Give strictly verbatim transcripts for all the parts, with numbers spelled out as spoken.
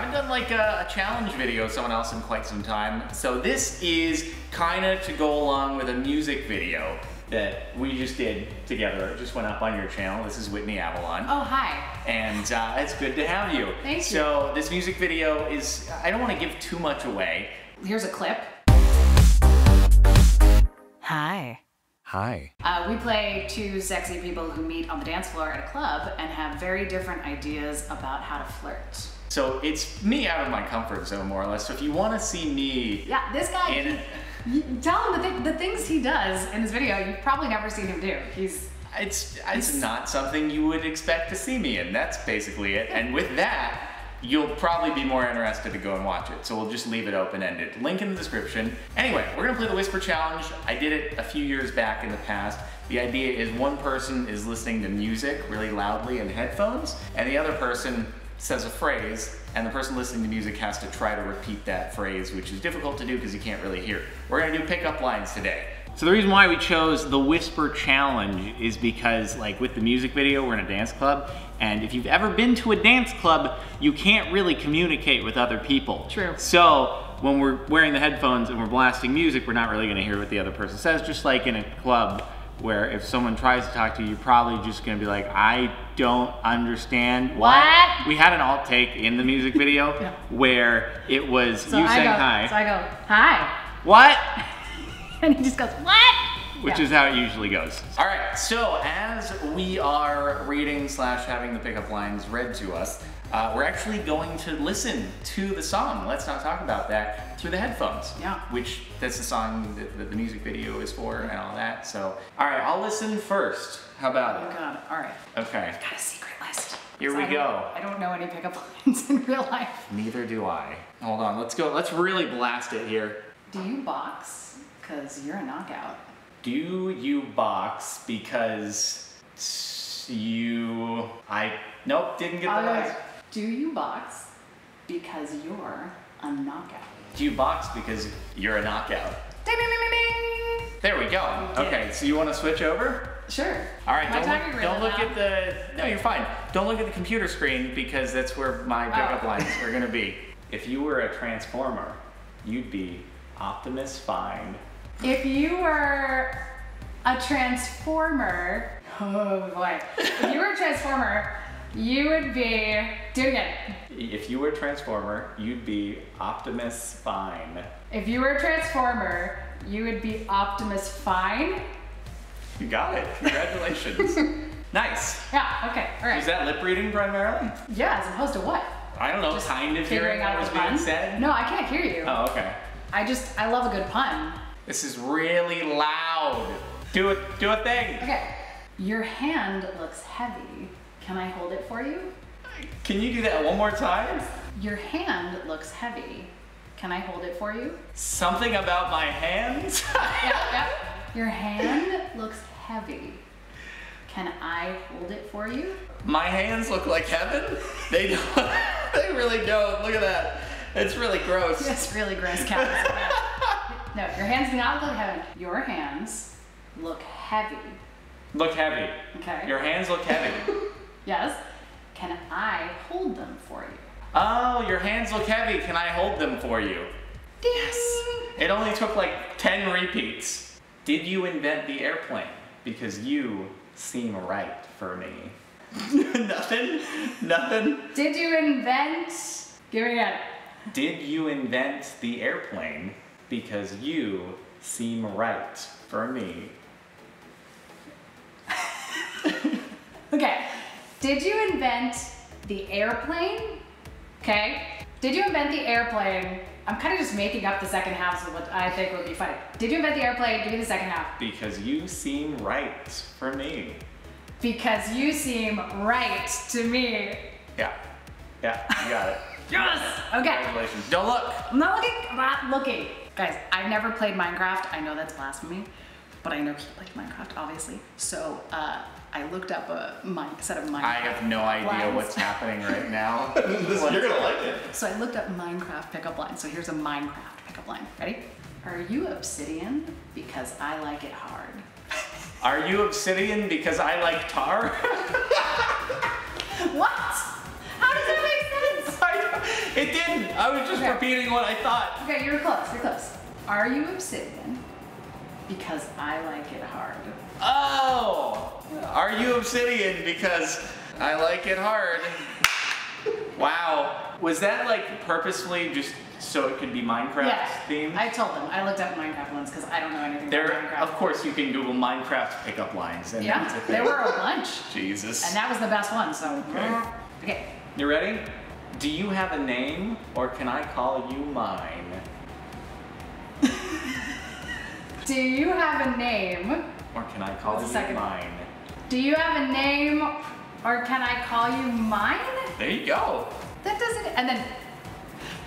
haven't done like a, a challenge video with someone else in quite some time. So this is kind of to go along with a music video that we just did together. It just went up on your channel. This is Whitney Avalon. Oh, hi. And uh, it's good to have you. Thank you. So this music video is, I don't want to give too much away. Here's a clip. Hi. Hi. Uh, we play two sexy people who meet on the dance floor at a club and have very different ideas about how to flirt. So it's me out of my comfort zone, more or less. So if you want to see me... Yeah, this guy, in... he, he, tell him the, th the things he does in his video, you've probably never seen him do. He's... It's, it's he's... not something you would expect to see me in. That's basically it. And with that, you'll probably be more interested to go and watch it. So we'll just leave it open-ended. Link in the description. Anyway, we're gonna play the Whisper Challenge. I did it a few years back in the past. The idea is one person is listening to music really loudly in headphones, and the other person says a phrase, and the person listening to music has to try to repeat that phrase, which is difficult to do because you can't really hear it. We're gonna do pickup lines today. So the reason why we chose the Whisper Challenge is because, like with the music video, we're in a dance club, and if you've ever been to a dance club, you can't really communicate with other people. True. So when we're wearing the headphones and we're blasting music, we're not really gonna hear what the other person says, just like in a club where if someone tries to talk to you, you're probably just gonna be like, I don't understand what? what? We had an alt take in the music video yeah. where it was so you I saying go, hi. So I go, hi. What? And he just goes, what? Which yeah. is how it usually goes. All right, so as we are reading slash having the pickup lines read to us, uh, we're actually going to listen to the song, Let's Not Talk About That, through the headphones. Yeah. Which, that's the song that, that the music video is for and all that, so. All right, I'll listen first. How about it? Oh, God, all right. Okay. I've got a secret list. Here we I go. I don't know any pickup lines in real life. Neither do I. Hold on, let's go, let's really blast it here. Do you box? Because you're a knockout. Do you box because you... I... Nope, didn't get the right. Do you box because you're a knockout? Do you box because you're a knockout? Ding, ding, ding, ding, ding. There we go. Okay, so you want to switch over? Sure. All right, my don't, don't look at the... No, you're fine. Don't look at the computer screen because that's where my pickup oh. lines are going to be. If you were a Transformer, you'd be Optimus Fine. If you were a Transformer, oh boy. If you were a Transformer, you would be, do it again. If you were a Transformer, you'd be Optimus Fine. If you were a Transformer, you would be Optimus Fine. You got it, congratulations. Nice. Yeah, okay, all right. Is that lip reading primarily? Yeah, as opposed to what? I don't know, just kind of hearing what was being said? No, I can't hear you. Oh, okay. I just, I love a good pun. This is really loud. Do it, do a thing. Okay. Your hand looks heavy. Can I hold it for you? Can you do that one more time? Your hand looks heavy. Can I hold it for you? Something about my hands? yeah, yeah. Your hand looks heavy. Can I hold it for you? My hands look like heaven? They don't. They really don't. Look at that. It's really gross. It's really gross. No, your hands do not look heavy. Your hands look heavy. Look heavy. Okay. Your hands look heavy. Yes. Can I hold them for you? Oh, your hands look heavy. Can I hold them for you? Ding. Yes. It only took like ten repeats. Did you invent the airplane? Because you seem right for me. Nothing? Nothing? Did you invent? Give me that. Did you invent the airplane? Because you seem right for me. Okay. Did you invent the airplane? Okay. Did you invent the airplane? I'm kind of just making up the second half, so what I think would be funny. Did you invent the airplane? Give me the second half. Because you seem right for me. Because you seem right to me. Yeah. Yeah, you got it. Yes! Okay. Congratulations. Don't look. I'm not looking. I'm not looking. Guys, I've never played Minecraft. I know that's blasphemy, but I know he liked Minecraft, obviously. So uh, I looked up a my, set of Minecraft. I have no idea lines. What's happening right now. This, you're gonna like it. So I looked up Minecraft pickup lines. So here's a Minecraft pickup line. Ready? Are you obsidian because I like it hard? Are you obsidian because I like tar? What? How does that make sense? It obsidian! I was just okay. repeating what I thought. Okay, you're close, you're close. Are you obsidian? Because I like it hard. Oh! Are you obsidian because I like it hard? Wow. Was that like purposefully just so it could be Minecraft yeah, themed? I told them. I looked up Minecraft ones because I don't know anything there, about Minecraft. Of course you can Google Minecraft pickup lines. And yeah, there were a bunch. Jesus. And that was the best one, so. Okay. Okay. You ready? Do you have a name or can I call you mine? Do you have a name? Or can I call you mine? Do you have a name or can I call you mine? There you go. That doesn't, and then,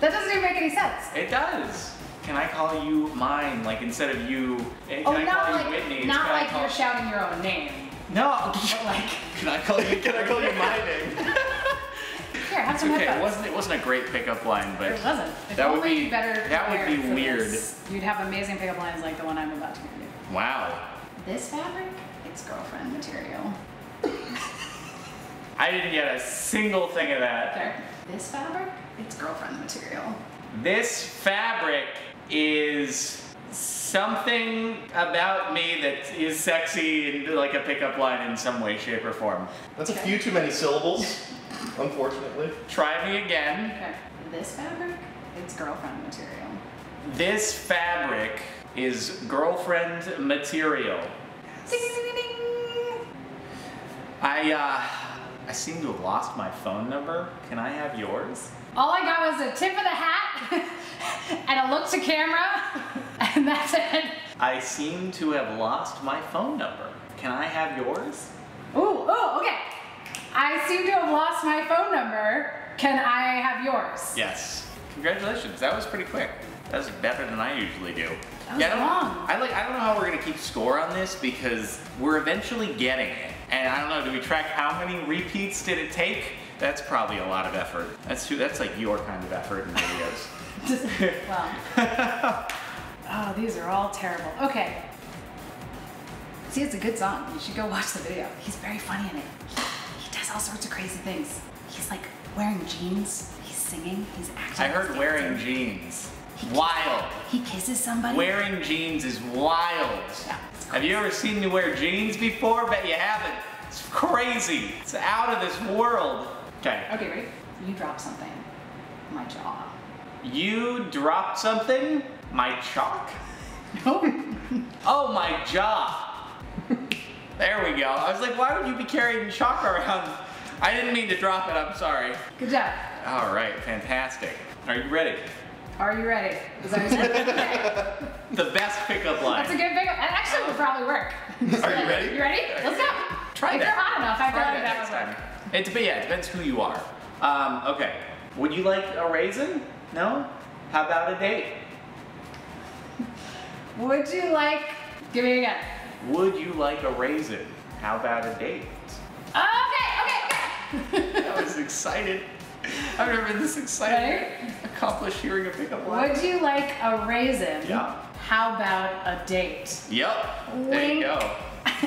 that doesn't even make any sense. It does. Can I call you mine? Like instead of you, can oh, I call like, you Whitney? Not like you're shouting your own name. No. But like, can I call you, can I call you my name? Here, have some okay. It wasn't, it wasn't a great pickup line, but it wasn't. If that would be better. That would be weird. This, you'd have amazing pickup lines like the one I'm about to give you. Wow. This fabric, it's girlfriend material. I didn't get a single thing of that. There. This fabric, it's girlfriend material. This fabric is something about me that is sexy and like a pickup line in some way, shape, or form. That's a few too many syllables. Unfortunately. Try me again. Okay. This fabric, it's girlfriend material. This fabric is girlfriend material. Ding, ding, ding, ding. I, uh, I seem to have lost my phone number. Can I have yours? All I got was a tip of the hat and a look to camera, and that's it. I seem to have lost my phone number. Can I have yours? Ooh, ooh, okay. I seem to have lost my phone number. Can I have yours? Yes. Congratulations. That was pretty quick. That was better than I usually do. That was yeah, I long. I, like, I don't know how we're going to keep score on this because we're eventually getting it. And I don't know, do we track how many repeats did it take? That's probably a lot of effort. That's too, that's like your kind of effort in videos. Just, well. Oh, these are all terrible. Okay. See, it's a good song. You should go watch the video. He's very funny in it. All sorts of crazy things. He's like wearing jeans, he's singing, he's acting. I heard wearing jeans. Wild. He kisses somebody. Wearing jeans is wild. Yeah, have you ever seen me wear jeans before? Bet you haven't. It's crazy. It's out of this world. Okay. Okay, ready? You dropped something. My jaw. You dropped something? My chalk? Nope. Oh, my jaw. There we go. I was like, why would you be carrying chalk around? I didn't mean to drop it, I'm sorry. Good job. All right, fantastic. Are you ready? Are you ready? Is that okay? The best pickup line. That's a good pickup. That actually would probably work. Are you ready? You ready? Let's go. Try if that. If you're hot enough, I feel like that would work. It depends, yeah, it depends who you are. Um, okay. Would you like a raisin? No? How about a date? Would you like, give me a guess. Would you like a raisin? How about a date? Oh, okay, okay, okay. I was excited. I've never been this excited. Right? Accomplished hearing a pickup line. Would you like a raisin? Yeah. How about a date? Yep. Wink. There you go.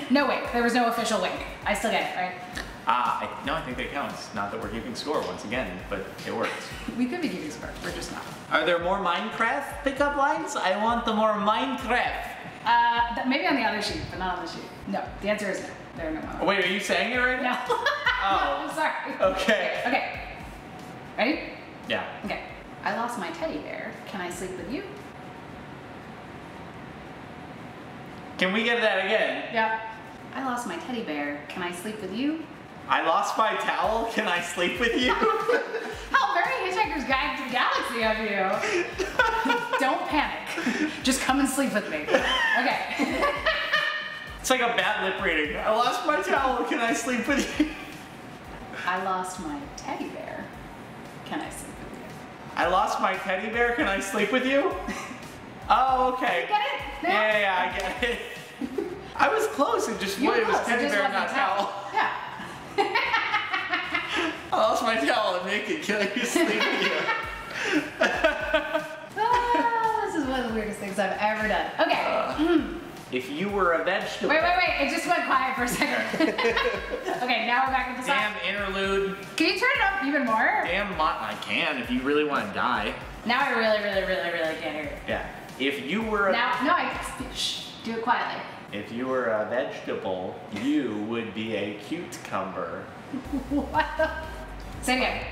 No wink. There was no official wink. I still get it, right? Ah, uh, no, I think that counts. Not that we're keeping score once again, but it works. We could be keeping score. We're just not. Are there more Minecraft pickup lines? I want the more Minecraft. Uh, maybe on the other sheet, but not on the sheet. No, the answer is no. There are no more. Wait, are you saying it right now? No. Oh. No, I'm sorry. Okay. Okay. Okay. Ready? Yeah. Okay. I lost my teddy bear. Can I sleep with you? Can we get that again? Yeah. I lost my teddy bear. Can I sleep with you? I lost my towel. Can I sleep with you? How very Hitchhiker's Guide to the Galaxy of you. Don't panic. Just come and sleep with me. Okay. It's like a bad lip reading. I lost my towel. Can I sleep with you? I lost my teddy bear. Can I sleep with you? I lost my teddy bear. Can I sleep with you? Oh, okay. You get it? No? Yeah, yeah, yeah, I get it. I was close. It just, well, it was teddy bear, not towel. towel. Yeah. I lost my towel. I'm naked. Can I sleep with you? One of the weirdest things I've ever done. Okay. Uh, mm. If you were a vegetable. Wait, wait, wait. It just went quiet for a second. Okay, now we're back at the side. Damn interlude. Can you turn it up even more? Damn, I can if you really want to die. Now I really, really, really, really can't hear it. Yeah. If you were a- Now, no, I can shh, do it quietly. If you were a vegetable, you would be a cucumber. What the? Say it again.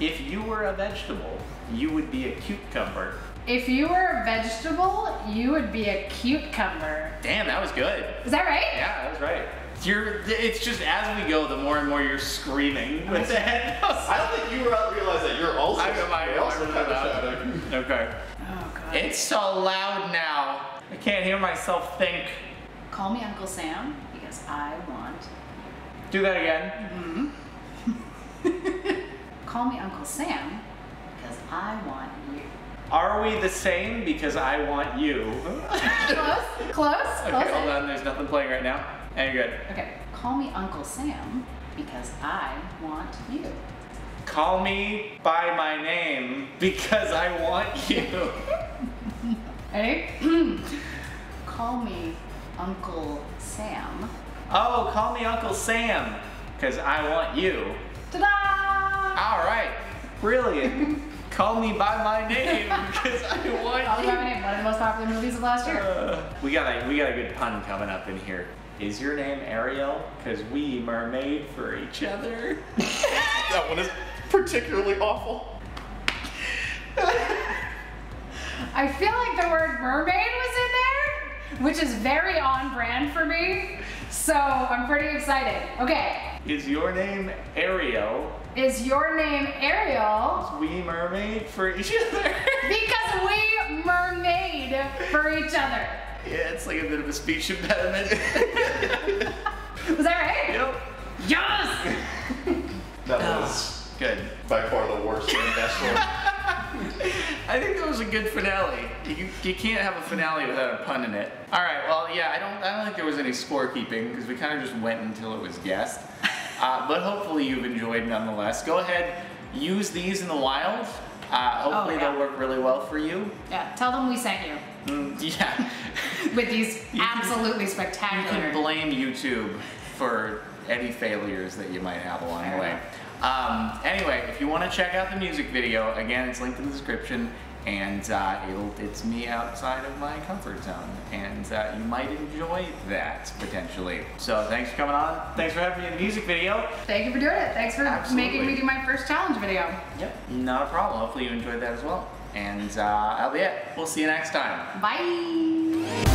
If you were a vegetable, you would be a cucumber. If you were a vegetable, you would be a cucumber. Damn, that was good. Is that right? Yeah, that was right. You're, it's just as we go, the more and more you're screaming with the head. I don't think you realize that you're also. I know, I know. Okay. Oh god. It's so loud now. I can't hear myself think. Call me Uncle Sam because I want. Do that again. Mm-hmm. Call me Uncle Sam because I want you. Are we the same because I want you? Close, close, okay, close. Okay, hold on, there's nothing playing right now. And you're good. Okay, call me Uncle Sam because I want you. Call me by my name because I want you. Ready? Call me Uncle Sam. Oh, call me Uncle Sam because I want you. Ta-da! All right, brilliant. Call me by my name because I want you. Call me by my name, one of the most popular movies of last year. Uh, we got a we got a good pun coming up in here. Is your name Ariel? Because we mermaid for each other. That one is particularly awful. I feel like the word mermaid was in there, which is very on brand for me. So I'm pretty excited. Okay. Is your name Ariel? Is your name Ariel? We mermaid for each other. Because we mermaid for each other. Yeah, it's like a bit of a speech impediment. Was that right? Yep. Yes! That oh. was good. By far the worst and best one. I think that was a good finale. You, you can't have a finale without a pun in it. All right, well, yeah, I don't, I don't think there was any scorekeeping because we kind of just went until it was guessed. Uh, but hopefully you've enjoyed nonetheless. Go ahead, use these in the wild. Uh, hopefully oh, yeah. they'll work really well for you. Yeah, tell them we sent you. Mm, yeah. With these you absolutely can, spectacular. You can blame YouTube for any failures that you might have along Fair the way. Um, anyway, if you want to check out the music video, again, it's linked in the description. And uh, it'll, it's me outside of my comfort zone. And uh, you might enjoy that, potentially. So thanks for coming on. Thanks for having me in the music video. Thank you for doing it. Thanks for Absolutely. making me do my first challenge video. Yep, not a problem. Hopefully you enjoyed that as well. And uh, that'll be it. We'll see you next time. Bye.